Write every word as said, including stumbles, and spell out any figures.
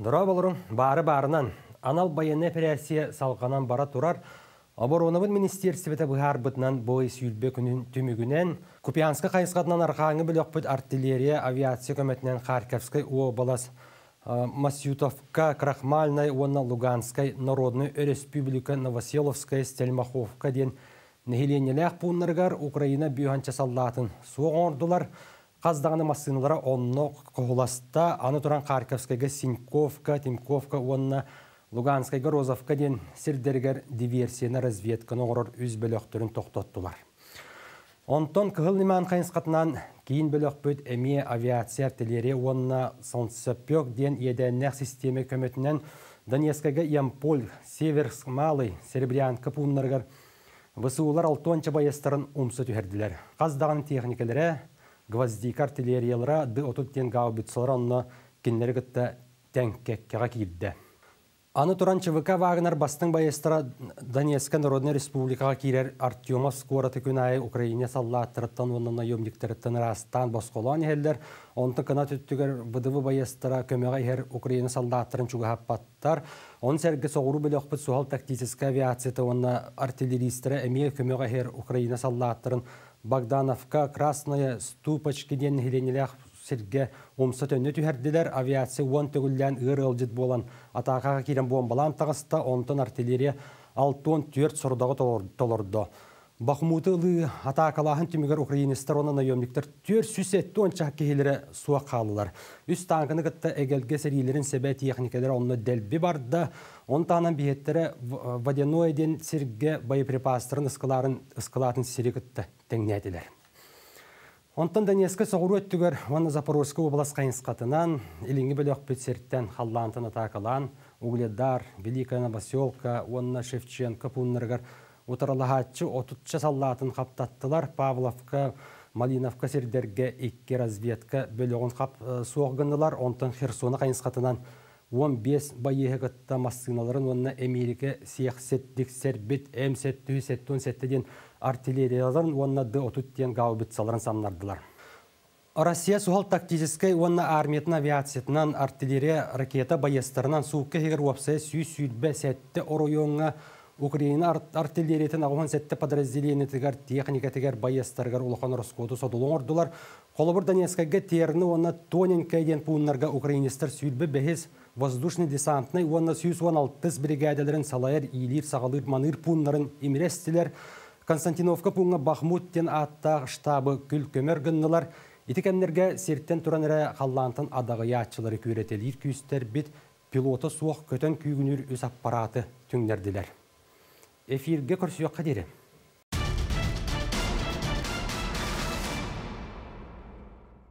Дұра болырың бары-барынан, анал баяны перәсия салғанан бара тұрар, Оборонавын министерстветі бұғар бұтынан бойы сүйілбе күнін түмігінен, Купянска қайысқатынан арқаңы біліқпіт артиллерия авиация көметінен Харьковской обалас, Масютовка, Крахмальной, Онна Луганской, Народной Республика, Новоселовская, Стельмаховка ден нехиленелек пунныргар Украина бүйханча салатын суғордылар, Қаздағаны массыналары онны құғыласта, аны тұран Харьковскайға Синьковка, Тимковка, онна Луганскайға Розовка ден сердергер диверсияны разведканы ғорыр өз бөліқтірін тоқтаттылар. Онтон күхіл неман қайынсқатынан кейін бөліқпөт әме авиация артиллерия онна Солнцепек ден едәннәқ системе көметінен Донецкайға Ямполь, Северск, Малый, Серебрянка пунныргар высуылар алтонча байыстарын умсы түйерділер. Қаздағаны техникалері Гвоздик артиллериялара ды отуттен гаубицалар онна кеннергітті тәңкеккеға кейді. Аны туран ЧВК Вагнер бастың байыстара Донецкая Народная Республикаға кейлер Артемов скораты күнайы Украине салла тырыттан онына емдіктеріттен растан басқолан ехелдер. Онтын кына түттігер бұдывы байыстара көмеға ехер Украина салла тырын чуға хаппаттар. Он сәргі соғыру білі ұқпыт суғал тактическа авиацията онына артиллеристері әме көмеға ехер Украина салла тырын Богдановка, Красная, Ступочки ден хиленелек серге умсат өнне түхерділер авиация он төгілден ұрылдет болан атақаға керен бомбалан тағыста онтын артиллерия алты он төрт сұрдағы толырды. Бахмуты ұлы атақалағын түмігер украинистер онына емдіктер төрт жүз он чақ кейлері суа қалылар. Үст таңғыны күтті әгелге серейлерін сәбе техникалер онына дәлбі барды. Онтанан бейеттері Водяноиден серге боеприпастырын ұсқылатын сері күтті тәңнәділер. Онтан Донецкі соғыру өттігер оны Запорожскі облас қайынсқатынан, еліңі біліқ бөтсерттен Халлантын атақалан, Угледар, Великая Новоселка, онына Шевченко пуннырғар, Утаралағатчы отутчы саллатын қаптаттылар, Павловка, Малиновка сердерге икке разведка бөліғын соғғындылар, онтан Херсоны қайынсқатынан, он бес байығытта массыналарын онына Америка сексеттік сәрбет эм сәттен сәттен сәттен артиллерияларын онына ды отуттен гаубитсаларын самнардылар. Россия суғал тактическай онына армиятын авиациятынан артиллерия ракета байыстарынан суыққа хегер уапсай сүй-сүйдбе сәтті оройонға Украина артиллериятын ағуан сәтті подразделені тігер техника тігер байыстарғар ұлықан Роскоды содылың ордылар. Қолыбыр Донецкайға теріні онына Тоненкайден пуынларға украинистер сүйдбе бәхес воздушный-десантный онына сто шестнадцать бригадаларын салайыр, илир, сағалыр, маныр пунларын имрестілер. Константиновка пунга Бахмуттен аттағы штабы күл көмір гыннылар. Итікәмнерге серттен тұраныры қаллантын адағы ятшылары көретелер күйістер бет пилоты суық көтен күйгінір өз аппараты түңнерділер. Эфирге көрсіуі қадері.